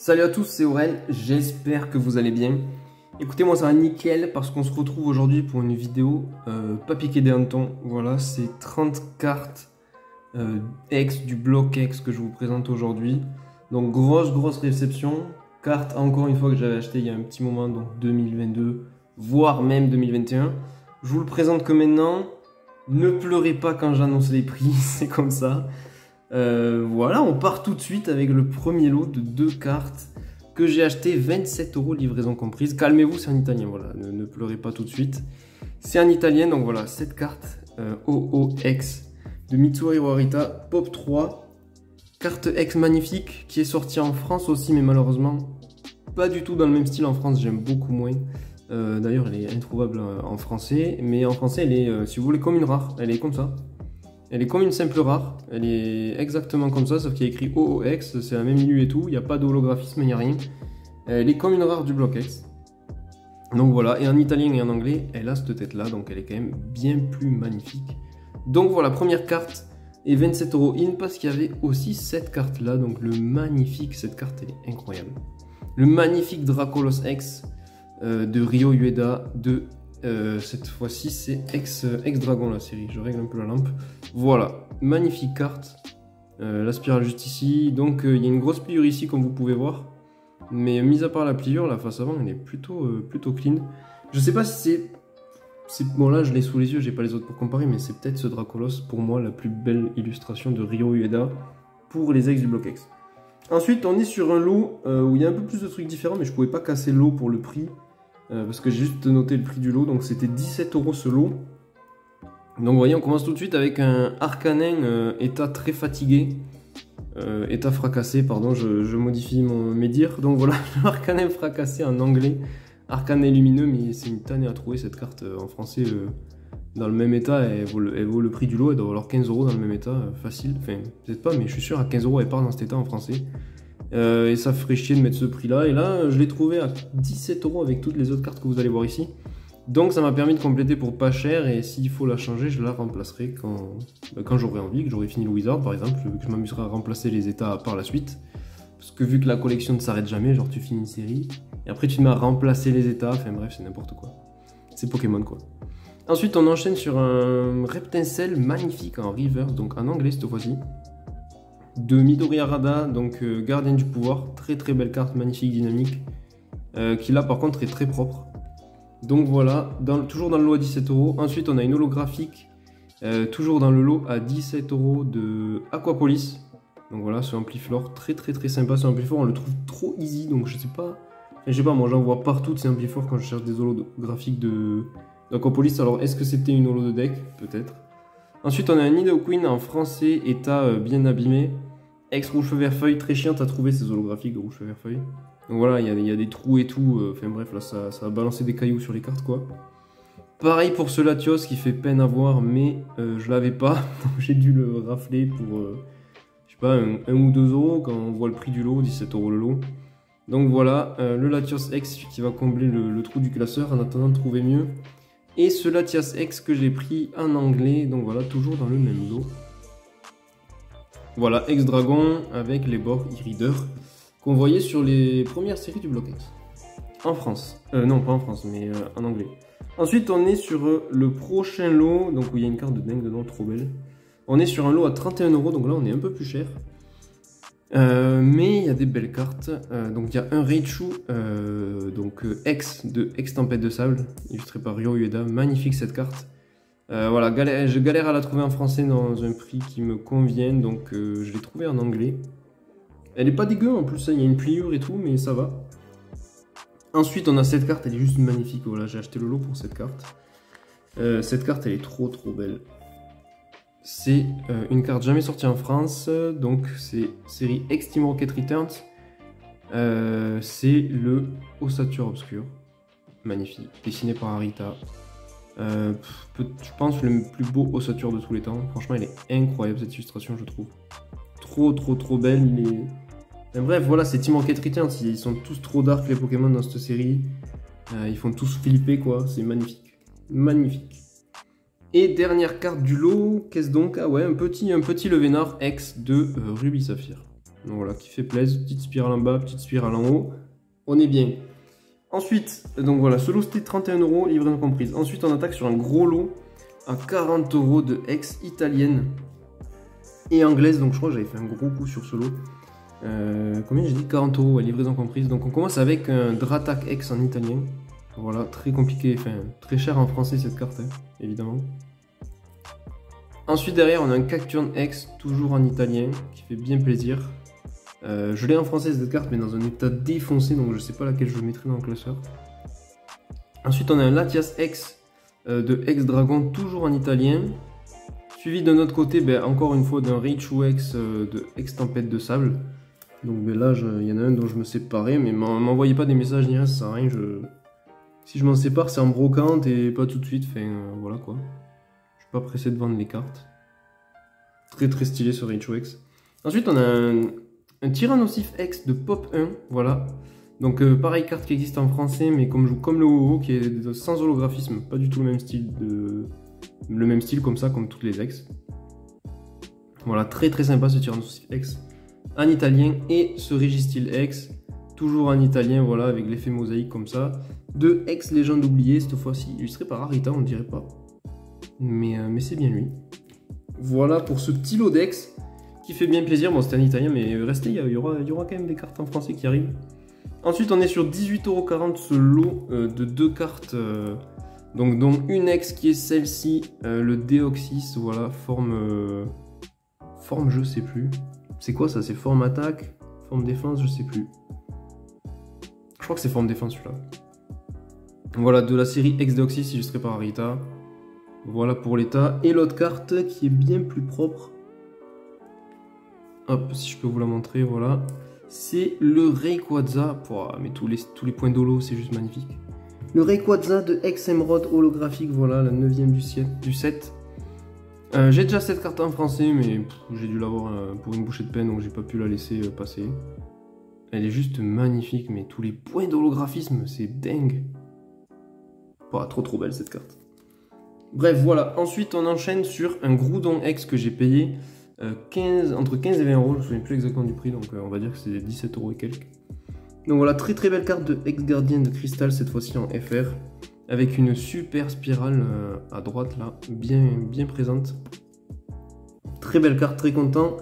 Salut à tous, c'est Aurel, j'espère que vous allez bien. Écoutez, moi ça va nickel parce qu'on se retrouve aujourd'hui pour une vidéo pas piquée des hannetons. Voilà, c'est 30 cartes X du bloc X que je vous présente aujourd'hui. Donc grosse réception, carte encore une fois que j'avais acheté il y a un petit moment, donc 2022, voire même 2021. Je vous le présente que maintenant, ne pleurez pas quand j'annonce les prix, c'est comme ça. Voilà, on part tout de suite avec le premier lot de 2 cartes que j'ai acheté 27 € livraison comprise. Calmez-vous, c'est en italien, voilà, ne pleurez pas tout de suite. C'est en italien, donc voilà, cette carte OOX de Mitsuhari Warita, Pop 3. Carte X magnifique qui est sortie en France aussi, mais malheureusement pas du tout dans le même style en France, j'aime beaucoup moins. D'ailleurs, elle est introuvable en français, mais en français, elle est, si vous voulez, comme une rare, elle est comme ça. Elle est comme une simple rare, elle est exactement comme ça, sauf qu'il y a écrit OOX, c'est la même ILU et tout, il n'y a pas d'holographisme, il n'y a rien. Elle est comme une rare du bloc X. Donc voilà, et en italien et en anglais, elle a cette tête-là, donc elle est quand même bien plus magnifique. Donc voilà, première carte, et 27 € in, parce qu'il y avait aussi cette carte-là, donc le magnifique, cette carte, elle est incroyable. Le magnifique Dracolos X de Ryo Ueda de... cette fois-ci c'est X-Dragon la série, je règle un peu la lampe. Voilà, magnifique carte, la spirale juste ici, donc il y a une grosse pliure ici comme vous pouvez voir. Mais mis à part la pliure, la face avant elle est plutôt clean. Je sais pas si c'est... Bon là je l'ai sous les yeux, j'ai pas les autres pour comparer, mais c'est peut-être ce Dracolos pour moi la plus belle illustration de Ryo Ueda pour les ex du bloc X. Ensuite on est sur un lot où il y a un peu plus de trucs différents, mais je pouvais pas casser l'eau pour le prix. Parce que j'ai juste noté le prix du lot, donc c'était 17 € ce lot. Donc vous voyez, on commence tout de suite avec un Arcanin état très fatigué, état fracassé, pardon, je modifie mes dires. Donc voilà, Arcanin fracassé en anglais, Arcanin lumineux, mais c'est une tannée à trouver cette carte en français dans le même état, elle vaut le prix du lot, elle doit valoir 15 € dans le même état, facile, enfin peut-être pas, mais je suis sûr à 15 € elle part dans cet état en français. Et ça ferait chier de mettre ce prix là. Et là je l'ai trouvé à 17 € avec toutes les autres cartes que vous allez voir ici. Donc ça m'a permis de compléter pour pas cher. Et s'il faut la changer, je la remplacerai quand j'aurai envie, que j'aurai fini le Wizard par exemple, que je m'amuserai à remplacer les états par la suite. Parce que vu que la collection ne s'arrête jamais, genre tu finis une série et après tu te mets à remplacer les états. Enfin bref, c'est n'importe quoi, c'est Pokémon quoi. Ensuite on enchaîne sur un Reptincelle magnifique en reverse, donc en anglais cette fois-ci, de Midori Arada, donc gardien du pouvoir, très belle carte, magnifique, dynamique, qui là par contre est très propre. Donc voilà, toujours dans le lot à 17 €. Ensuite on a une holographique, toujours dans le lot à 17 € de Aquapolis. Donc voilà, ce Ampliflore, très sympa, ce Ampliflore on le trouve trop easy, donc je sais pas, moi j'en vois partout de ces Ampliflore quand je cherche des holographiques d'Aquapolis, alors est-ce que c'était une holo de deck? Peut-être. Ensuite on a un Nidoqueen en français, état bien abîmé. Ex rouge feu vert feuille, très chiante à trouver ces holographiques de rouge feu vert feuille. Donc voilà, il y a des trous et tout, enfin bref, là ça a balancé des cailloux sur les cartes quoi. Pareil pour ce Latios qui fait peine à voir, mais je l'avais pas, donc j'ai dû le rafler pour, je sais pas, 1 ou 2 € quand on voit le prix du lot, 17 € le lot. Donc voilà, le Latios X qui va combler le trou du classeur en attendant de trouver mieux. Et ce Latias X que j'ai pris en anglais, donc voilà, toujours dans le même lot. Voilà, X-Dragon avec les bords e-reader qu'on voyait sur les premières séries du bloc X. En France. Non, pas en France, mais en anglais. Ensuite, on est sur le prochain lot, donc où il y a une carte de dingue dedans, trop belle. On est sur un lot à 31 €, donc là on est un peu plus cher. Mais il y a des belles cartes. Donc il y a un Raichu, donc X de X Tempête de Sable, illustré par Ryo Ueda. Magnifique cette carte. Voilà, je galère à la trouver en français dans un prix qui me convient, donc je l'ai trouvée en anglais. Elle est pas dégueu en plus, il y a une pliure et tout, mais ça va. Ensuite on a cette carte, elle est juste magnifique, voilà, j'ai acheté le lot pour cette carte. Cette carte elle est trop belle. C'est une carte jamais sortie en France, donc c'est série X-Team Rocket Returns. C'est le Ossature Obscure, magnifique, dessiné par Arita. Je pense le plus beau ossature de tous les temps. Franchement, elle est incroyable cette illustration, je trouve. Trop belle. Mais bref, voilà, c'est Team Rocket Returns. Ils sont tous trop dark les Pokémon dans cette série. Ils font tous flipper quoi. C'est magnifique, magnifique. Et dernière carte du lot, qu'est-ce donc? Ah ouais, un petit Levenard X de Ruby Saphir. Donc voilà, qui fait plaisir, petite spirale en bas, petite spirale en haut, on est bien. Ensuite, donc voilà, ce lot c'était 31 €, livraison comprise. Ensuite, on attaque sur un gros lot à 40 € de ex italienne et anglaise. Donc je crois que j'avais fait un gros coup sur ce lot. Combien j'ai dit, 40 € à livraison comprise. Donc on commence avec un Dratak ex en italien. Voilà, très compliqué, enfin très cher en français cette carte, hein, évidemment. Ensuite derrière, on a un Cacturne ex, toujours en italien, qui fait bien plaisir. Je l'ai en français cette carte, mais dans un état défoncé, donc je sais pas laquelle je mettrai dans le classeur. Ensuite on a un Latias X de X Dragon, toujours en italien, suivi d'un autre côté, ben, encore une fois d'un Raichu X de X Tempête de Sable. Donc ben, là il y en a un dont je me séparais, mais m'envoyez pas des messages ni rien, ça sert à rien. Si je m'en sépare, c'est en brocante et pas tout de suite, enfin voilà quoi. Je suis pas pressé de vendre les cartes. Très très stylé ce Raichu X. Ensuite on a un Tyrannosif X de Pop 1, voilà. Donc pareil, carte qui existe en français, mais comme le WoW, qui est sans holographisme, pas du tout le même style, comme ça, comme toutes les X. Voilà, très très sympa ce Tyrannosif X en italien, et ce Registyle X, toujours en italien, voilà, avec l'effet mosaïque comme ça. De X Légende oubliée, cette fois-ci illustré par Arita, on dirait pas. Mais c'est bien lui. Voilà pour ce petit lot d'X. Qui fait bien plaisir, bon c'était en italien mais restez, il y aura quand même des cartes en français qui arrivent. Ensuite on est sur 18,40 € ce lot de deux cartes, donc dont une ex qui est celle-ci, le Deoxys, voilà, forme je sais plus, c'est quoi ça, c'est forme attaque, forme défense, je sais plus, je crois que c'est forme défense celui-là. Voilà, de la série ex Deoxys illustrée par Arita, voilà pour l'état. Et l'autre carte qui est bien plus propre, hop, si je peux vous la montrer, voilà. C'est le Rayquaza. Pouah, mais tous les points d'holo, c'est juste magnifique. Le Rayquaza de Ex Emeraude holographique, voilà, la 9e du set. J'ai déjà cette carte en français, mais j'ai dû l'avoir pour une bouchée de peine, donc j'ai pas pu la laisser passer. Elle est juste magnifique, mais tous les points d'holographisme, c'est dingue. Pouah, trop trop belle cette carte. Bref, voilà. Ensuite, on enchaîne sur un Groudon Ex que j'ai payé. Entre 15 et 20 €, je ne souviens plus exactement du prix, donc on va dire que c'est 17 € et quelques. Donc voilà, très très belle carte de ex-gardienne de cristal, cette fois-ci en FR, avec une super spirale à droite là, bien présente. Très belle carte, très content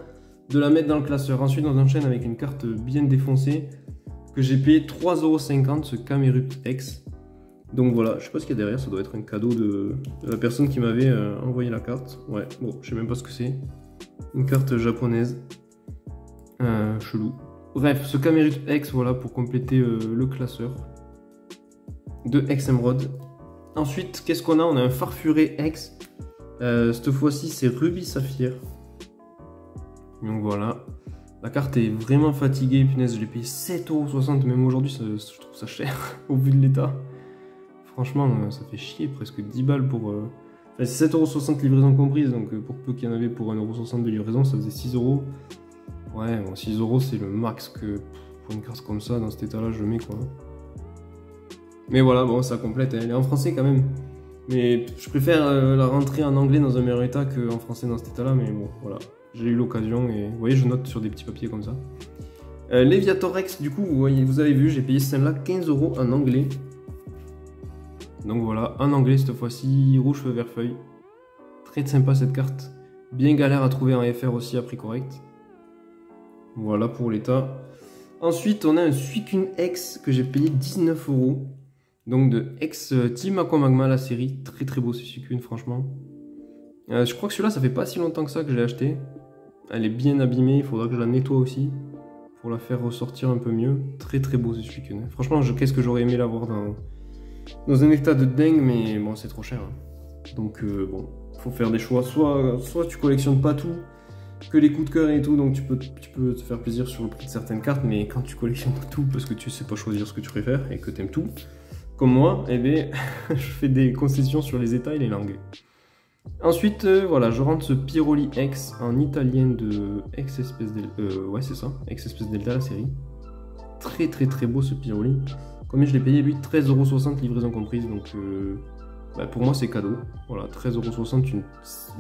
de la mettre dans le classeur. Ensuite on enchaîne avec une carte bien défoncée, que j'ai payé 3,50 €, ce Camerupt X. Donc voilà, je sais pas ce qu'il y a derrière, ça doit être un cadeau de la personne qui m'avait envoyé la carte. Ouais, bon, je sais même pas ce que c'est. Une carte japonaise, chelou. Bref, ce Camerupt X, voilà, pour compléter le classeur de Ex Emeraude. Ensuite, qu'est-ce qu'on a? On a un Farfuré X. Cette fois-ci, c'est Ruby Saphir. Donc voilà, la carte est vraiment fatiguée. Punaise, je l'ai payé 7,60 €. Même aujourd'hui, je trouve ça cher au vu de l'état. Franchement, ça fait chier, presque 10 balles pour... C'est 7,60 € livraison comprise, donc pour peu qu'il y en avait pour 1,60 € de livraison, ça faisait 6 €. Ouais, bon, 6 € c'est le max que pour une carte comme ça, dans cet état-là, je mets quoi. Mais voilà, bon, ça complète, elle est en français quand même. Mais je préfère la rentrer en anglais dans un meilleur état qu'en français dans cet état-là, mais bon, voilà. J'ai eu l'occasion et vous voyez, je note sur des petits papiers comme ça. Léviathorex, du coup, vous avez vu, j'ai payé celle-là 15 € en anglais. Donc voilà, en anglais cette fois-ci, rouge feu vert feuille. Très sympa cette carte. Bien galère à trouver en FR aussi à prix correct. Voilà pour l'état. Ensuite, on a un Suicune X que j'ai payé 19 €. Donc de X Team Aqua Magma, la série. Très très beau ce Suicune, franchement. Je crois que celui-là, ça fait pas si longtemps que ça que je l'ai acheté. Elle est bien abîmée, il faudra que je la nettoie aussi. Pour la faire ressortir un peu mieux. Très très beau ce Suicune. Franchement, qu'est-ce que j'aurais aimé l'avoir dans un état de dingue, mais bon, c'est trop cher. Donc bon, faut faire des choix. Soit tu collectionnes pas tout, que les coups de cœur et tout, donc tu peux te faire plaisir sur le prix de certaines cartes, mais quand tu collectionnes pas tout parce que tu sais pas choisir ce que tu préfères et que t'aimes tout, comme moi, eh bien, je fais des concessions sur les états et les langues. Ensuite, voilà, je rentre ce Piroli X en italien de Ex Espèce Delta. Ouais, c'est ça, Ex Espèce Delta, la série. Très très très beau ce Piroli. Combien je l'ai payé, lui? 13,60 € livraison comprise, donc bah pour moi c'est cadeau. Voilà, 13,60 €,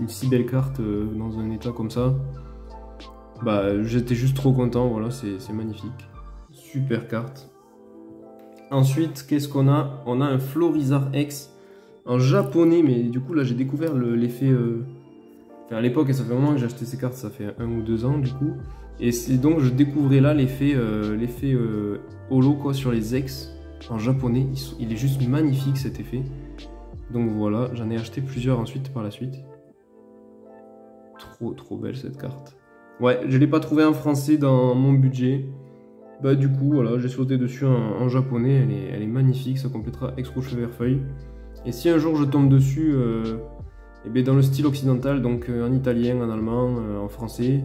une si belle carte dans un état comme ça. bah j'étais juste trop content, voilà, c'est magnifique. Super carte. Ensuite, qu'est-ce qu'on a? On a un Florizarre X en japonais, mais du coup là j'ai découvert l'effet... Enfin, à l'époque, ça fait un moment que j'ai acheté ces cartes, ça fait 1 ou 2 ans du coup. Et donc je découvrais là l'effet holo quoi, sur les ex en japonais. Il est juste magnifique cet effet. Donc voilà, j'en ai acheté plusieurs ensuite par la suite. Trop belle cette carte. Ouais, je ne l'ai pas trouvé en français dans mon budget. Bah du coup, voilà, j'ai sauté dessus en japonais. Elle est magnifique, ça complétera Exrocheverfeuille. Et si un jour je tombe dessus... Et bien dans le style occidental, donc en italien, en allemand, en français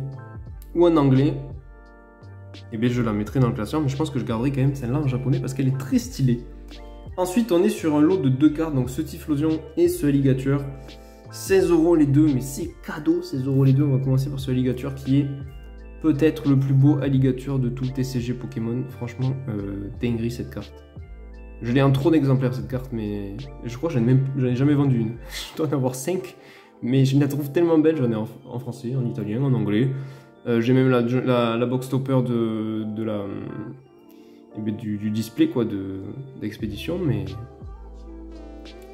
ou en anglais, et bien je la mettrai dans le classeur, mais je pense que je garderai quand même celle-là en japonais parce qu'elle est très stylée. Ensuite, on est sur un lot de 2 cartes, donc ce Typhlosion et ce Alligator. 16 € les deux, mais c'est cadeau, 16 € les deux. On va commencer par ce Alligator qui est peut-être le plus beau Alligator de tout le TCG Pokémon. Franchement, dinguerie cette carte. Je l'ai en trop d'exemplaires cette carte, mais je crois que j'en ai jamais vendu une. Je dois en avoir 5, mais je la trouve tellement belle. J'en ai en français, en italien, en anglais. J'ai même la box topper du display quoi, d'expédition, mais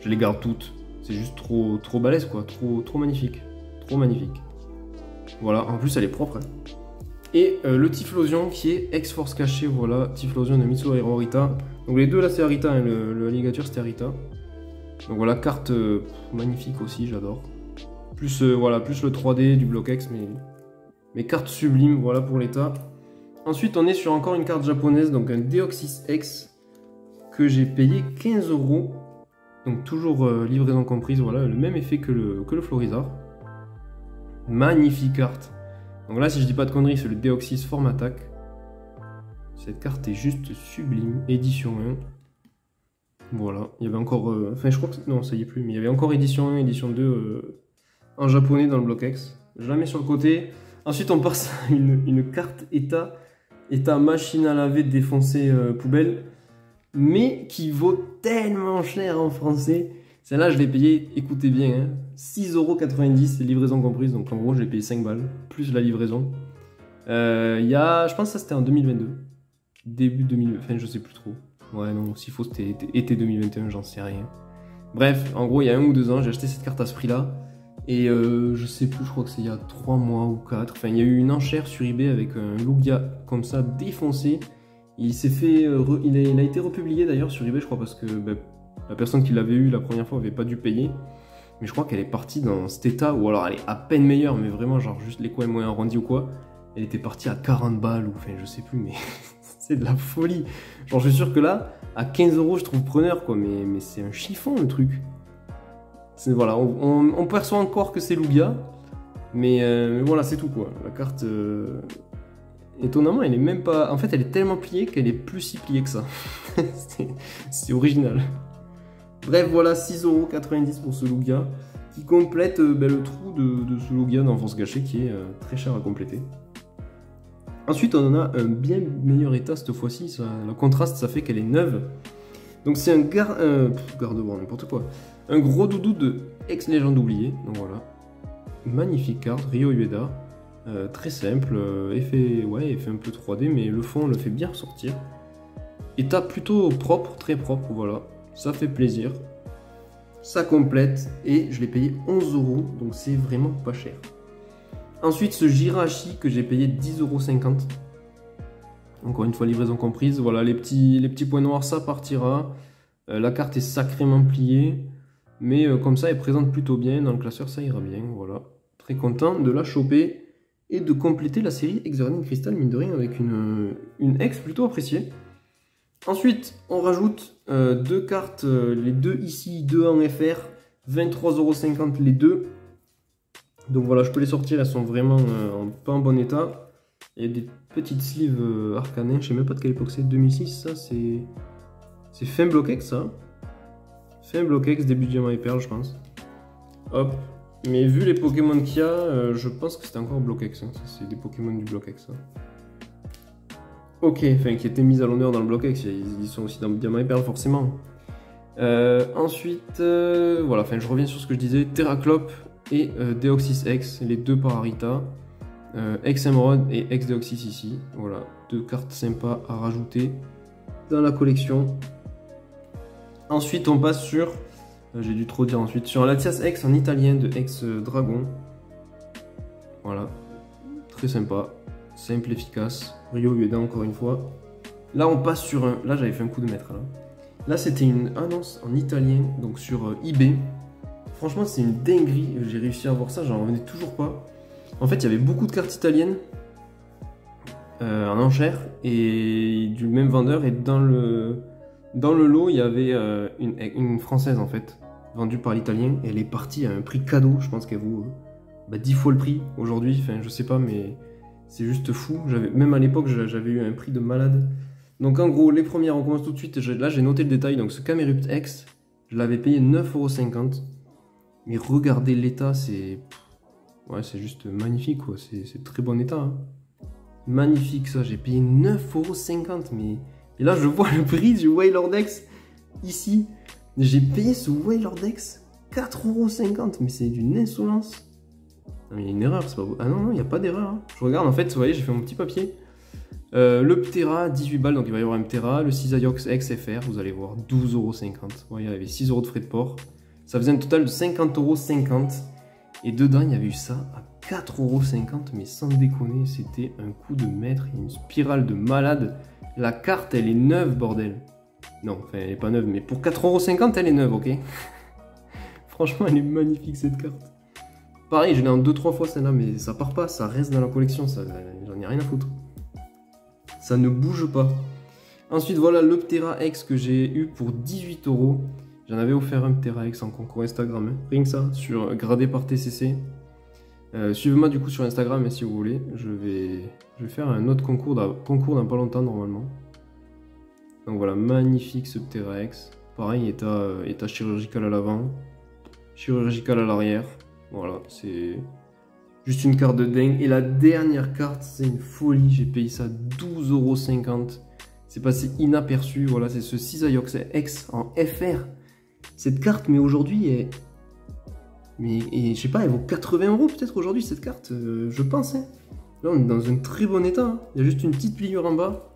je les garde toutes. C'est juste trop balèze quoi, trop magnifique, Voilà, en plus elle est propre. Hein. Et le Typhlosion qui est X-Force caché, voilà, Typhlosion de Mitsuo Arita. Donc les deux là c'est Arita, hein, le Alligator c'était Arita. Donc voilà, carte magnifique aussi, j'adore. Plus voilà, plus le 3D du bloc X, mais carte sublime, voilà pour l'état. Ensuite on est sur encore une carte japonaise, donc un Deoxys X que j'ai payé 15 €. Donc toujours livraison comprise, voilà, le même effet que le Florizarre. Magnifique carte. Donc là si je dis pas de conneries, c'est le Deoxys Forme Attaque. Cette carte est juste sublime, édition 1. Voilà, il y avait encore... Enfin je crois que... Non, ça y est plus, mais il y avait encore édition 1, édition 2 en japonais dans le bloc X. Je la mets sur le côté. Ensuite on passe à une carte état machine à laver défoncée poubelle, mais qui vaut tellement cher en français. Celle-là, je l'ai payée, écoutez bien, hein, 6,90 €, livraison comprise, donc en gros, je l'ai payé 5 balles, plus la livraison. Je pense que ça c'était en 2022, début 2022, enfin je sais plus trop. Ouais, non, s'il faut, c'était été 2021, j'en sais rien. Bref, en gros, il y a 1 ou 2 ans, j'ai acheté cette carte à ce prix-là, et je sais plus, je crois que c'est il y a 3 mois ou 4. Enfin, il y a eu une enchère sur eBay avec un Lugia comme ça, défoncé. Il a été republié d'ailleurs sur eBay, je crois, parce que... la personne qui l'avait eu la première fois n'avait pas dû payer. Mais je crois qu'elle est partie dans cet état, ou alors elle est à peine meilleure, mais vraiment genre juste les coins moins arrondis ou quoi. Elle était partie à 40 balles, ou enfin je sais plus, mais c'est de la folie. Genre je suis sûr que là, à 15 € je trouve preneur quoi, mais c'est un chiffon le truc. Voilà, on perçoit encore que c'est Lugia, mais voilà c'est tout quoi. La carte, étonnamment elle est même pas... En fait elle est tellement pliée qu'elle est plus si pliée que ça. C'est original. Bref, voilà, 6,90 € pour ce Lugia, qui complète le trou de ce Lugia d'enfance cachée, qui est très cher à compléter. Ensuite, on en a un bien meilleur état cette fois-ci. Le contraste, ça fait qu'elle est neuve. Donc c'est un garde-bois, n'importe quoi. Un gros doudou de ex-légende oubliée. Donc voilà, magnifique carte, Ryo Ueda. Très simple, effet un peu 3D, mais le fond, on le fait bien ressortir. État plutôt propre, très propre, voilà. Ça fait plaisir, ça complète, et je l'ai payé 11 €, donc c'est vraiment pas cher. Ensuite, ce Jirachi que j'ai payé 10,50 €. Encore une fois, livraison comprise. Voilà, les petits points noirs, ça partira. La carte est sacrément pliée, mais comme ça, elle présente plutôt bien. Dans le classeur, ça ira bien, voilà. Très content de la choper et de compléter la série Exordium Crystal, mine de rien, avec une ex plutôt appréciée. Ensuite, on rajoute 2 cartes, les deux ici, 2 en FR, 23,50 € les deux. Donc voilà, je peux les sortir, elles sont vraiment pas en bon état. Il y a des petites sleeves Arcanin, je sais même pas de quelle époque c'est, 2006, ça c'est fin bloc X ça. Fin bloc X, début diamant et perle je pense. Hop, mais vu les Pokémon qu'il y a, je pense que c'était encore bloc X, hein. C'est des Pokémon du bloc X ça. Ok, enfin qui était mise à l'honneur dans le bloc X, ils sont aussi dans le Diamant et Perle forcément. Ensuite, voilà, enfin je reviens sur ce que je disais, Terraclope et Deoxys X, les deux par Arita. Ex Emeraude et Ex Deoxys ici. Voilà, deux cartes sympas à rajouter dans la collection. Ensuite, on passe sur... j'ai dû trop dire ensuite. Sur Latias Ex en italien de Ex Dragon. Voilà, très sympa. Simple, efficace. Ryo Ueda encore une fois. Là, on passe sur un... Là, j'avais fait un coup de maître. Là c'était une annonce en italien, donc sur eBay. Franchement, c'est une dinguerie. J'ai réussi à voir ça, j'en revenais toujours pas. En fait, il y avait beaucoup de cartes italiennes en enchère et du même vendeur. Et dans le lot, il y avait une française en fait, vendue par l'italien. Et elle est partie à un prix cadeau. Je pense qu'elle vaut 10 fois le prix aujourd'hui. Enfin, je sais pas, mais c'est juste fou. Même à l'époque, j'avais eu un prix de malade. Donc en gros, les premières, on commence tout de suite. Là, j'ai noté le détail. Donc ce Camerupt X, je l'avais payé 9,50 €. Mais regardez l'état, c'est... Ouais, c'est juste magnifique, quoi. C'est très bon état. Hein. Magnifique, ça. J'ai payé 9,50 €. Mais... Et là, je vois le prix du Wailord X. Ici, j'ai payé ce Wailord X 4,50 €. Mais c'est d'une insolence. Non, mais il y a une erreur. Pas... Ah non, non, il n'y a pas d'erreur. Hein. Je regarde, en fait, vous voyez, j'ai fait mon petit papier. Le Ptera, 18 balles, donc il va y avoir un Ptera. Le Cisaiox XFR, vous allez voir, 12,50 €. Ouais, il y avait 6 € de frais de port. Ça faisait un total de 50,50 €. Et dedans, il y avait eu ça à 4,50 €. Mais sans déconner, c'était un coup de maître. Une spirale de malade. La carte, elle est neuve, bordel. Non, enfin, elle n'est pas neuve, mais pour 4,50 €, elle est neuve, ok. Franchement, elle est magnifique, cette carte. Pareil, je l'ai en 2-3 fois, celle-là, mais ça part pas. Ça reste dans la collection, ça, j'en ai rien à foutre. Ça ne bouge pas. Ensuite, voilà le Ptera X que j'ai eu pour 18 €. J'en avais offert un Ptera X en concours Instagram. Hein. Rien que ça, sur gradé par TCC. Suivez-moi du coup sur Instagram hein, si vous voulez. Je vais faire un autre concours dans pas longtemps normalement. Donc voilà, magnifique ce Ptera X. Pareil, état chirurgical à l'avant, chirurgical à l'arrière. Voilà, c'est... juste une carte de dingue. Et la dernière carte, c'est une folie. J'ai payé ça 12,50 €. C'est passé inaperçu. Voilà, c'est ce Cisaiox X en FR. Cette carte, mais aujourd'hui, est... Mais je sais pas, elle vaut 80 € peut-être aujourd'hui, cette carte. Je pense. Hein. Là, on est dans un très bon état. Hein. Il y a juste une petite pliure en bas.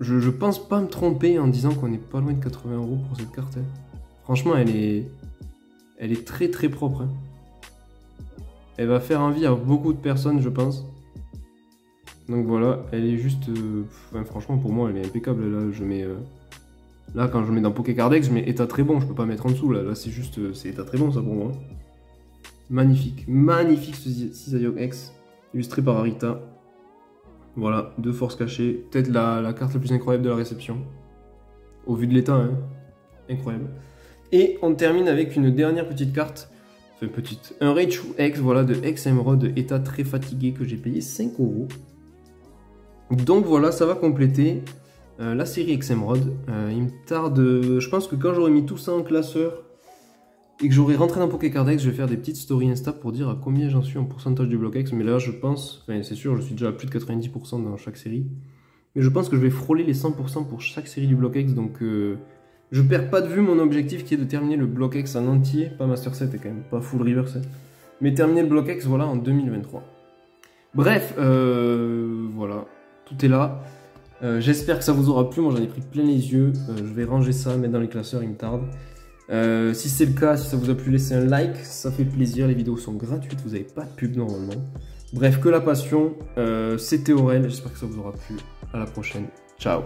Je pense pas me tromper en disant qu'on est pas loin de 80 € pour cette carte. Hein. Franchement, elle est très très propre. Hein. Elle va faire envie à beaucoup de personnes, je pense. Donc voilà, elle est juste... enfin, franchement, pour moi, elle est impeccable. Là, je mets... là, quand je mets dans Pokécardex, je mets état très bon. Je peux pas mettre en dessous. Là c'est juste... c'est état très bon, ça, pour moi. Magnifique. Magnifique, ce Cisaiox X. Illustré par Arita. Voilà, deux forces cachées. Peut-être la carte la plus incroyable de la réception. Au vu de l'état, hein. Incroyable. Et on termine avec une dernière petite carte... petite. Un Raichu X, voilà, de Ex Emeraude, état très fatigué, que j'ai payé 5 €. Donc voilà, ça va compléter la série Ex Emeraude. Il me tarde, je pense que quand j'aurai mis tout ça en classeur et que j'aurai rentré dans Pokécardex, je vais faire des petites stories Insta pour dire à combien j'en suis en pourcentage du bloc X. Mais là, je pense, enfin, c'est sûr, je suis déjà à plus de 90% dans chaque série. Mais je pense que je vais frôler les 100% pour chaque série du bloc X. Donc. Je perds pas de vue mon objectif qui est de terminer le bloc X en entier, pas Master 7 et quand même, pas Full Reverse, mais terminer le bloc X, voilà, en 2023. Bref, voilà, tout est là. J'espère que ça vous aura plu, moi j'en ai pris plein les yeux. Je vais ranger ça, mettre dans les classeurs, il me tarde. Si c'est le cas, si ça vous a plu, laissez un like, ça fait plaisir, les vidéos sont gratuites, vous n'avez pas de pub normalement. Bref, que la passion, c'était Aurel, j'espère que ça vous aura plu, à la prochaine, ciao.